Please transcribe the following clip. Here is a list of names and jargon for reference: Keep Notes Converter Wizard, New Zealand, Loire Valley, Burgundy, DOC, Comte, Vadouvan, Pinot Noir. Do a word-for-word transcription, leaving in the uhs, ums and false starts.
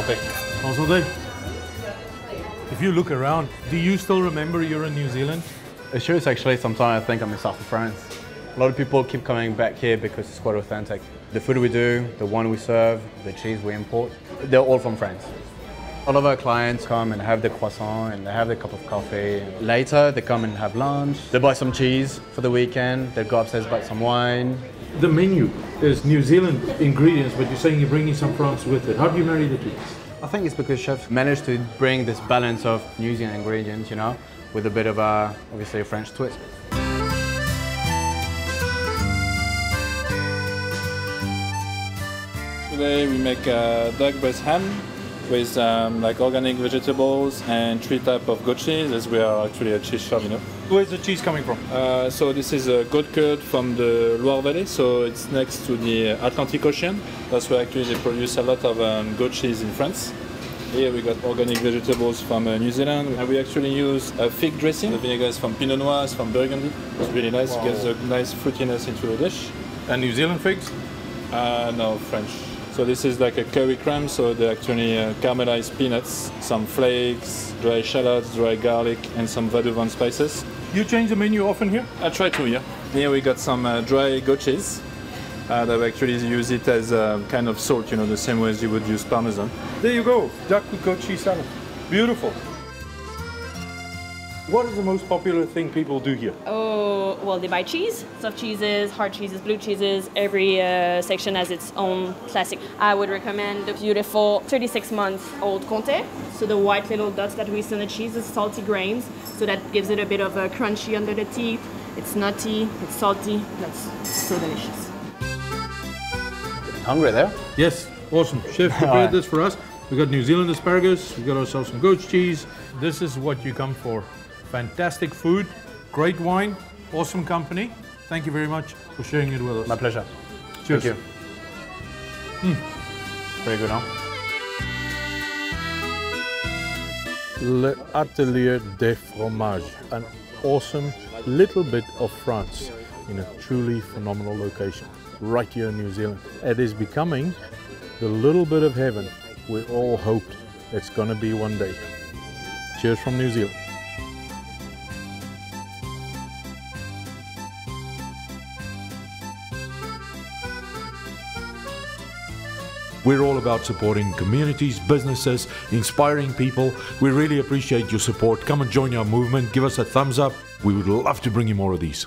topic. Oswald, if you look around, do you still remember you're in New Zealand? It shows actually. Sometimes I think I'm in south of France. A lot of people keep coming back here because it's quite authentic. The food we do, the wine we serve, the cheese we import, they're all from France. All of our clients come and have the croissant and they have a cup of coffee. Later, they come and have lunch. They buy some cheese for the weekend. They go upstairs, buy some wine. The menu is New Zealand ingredients, but you're saying you're bringing some France with it. How do you marry the two? I think it's because chefs managed to bring this balance of New Zealand ingredients, you know, with a bit of a, obviously, a French twist. Today we make a duck-breast ham with um, like organic vegetables and three types of goat cheese, as we are actually a cheese shop, you know. Where's the cheese coming from? Uh, so this is a goat curd from the Loire Valley, so it's next to the Atlantic Ocean. That's where actually they produce a lot of um, goat cheese in France. Here we got organic vegetables from uh, New Zealand, and we actually use a fig dressing. The vinegar is from Pinot Noir, it's from Burgundy. It's really nice, wow. It gets a nice fruitiness into the dish. And New Zealand figs? Uh, no, French. So this is like a curry crème, so they're actually uh, caramelized peanuts, some flakes, dry shallots, dry garlic, and some Vadouvan spices. You change the menu often here? I try to, yeah. Here we got some uh, dry goat cheese. Uh, they actually use it as a kind of salt, you know, the same way as you would use Parmesan. There you go, duck with goat cheese salad. Beautiful. What is the most popular thing people do here? Oh, well, they buy cheese, soft cheeses, hard cheeses, blue cheeses. Every uh, section has its own classic. I would recommend the beautiful thirty-six month old Comte. So the white little dots that we see on the cheese is salty grains. So that gives it a bit of a crunchy under the teeth. It's nutty, it's salty. That's so delicious. Hungry there? Yes, awesome. Chef prepared right. this for us. We got New Zealand asparagus. We got ourselves some goat's cheese. This is what you come for. Fantastic food, great wine, awesome company. Thank you very much for sharing it with us. My pleasure. Cheers. Thank you. Mm. Very good, huh? L'Atelier du Fromage, an awesome little bit of France in a truly phenomenal location, right here in New Zealand. It is becoming the little bit of heaven we all hoped it's gonna be one day. Cheers from New Zealand. We're all about supporting communities, businesses, inspiring people. We really appreciate your support. Come and join our movement. Give us a thumbs up. We would love to bring you more of these.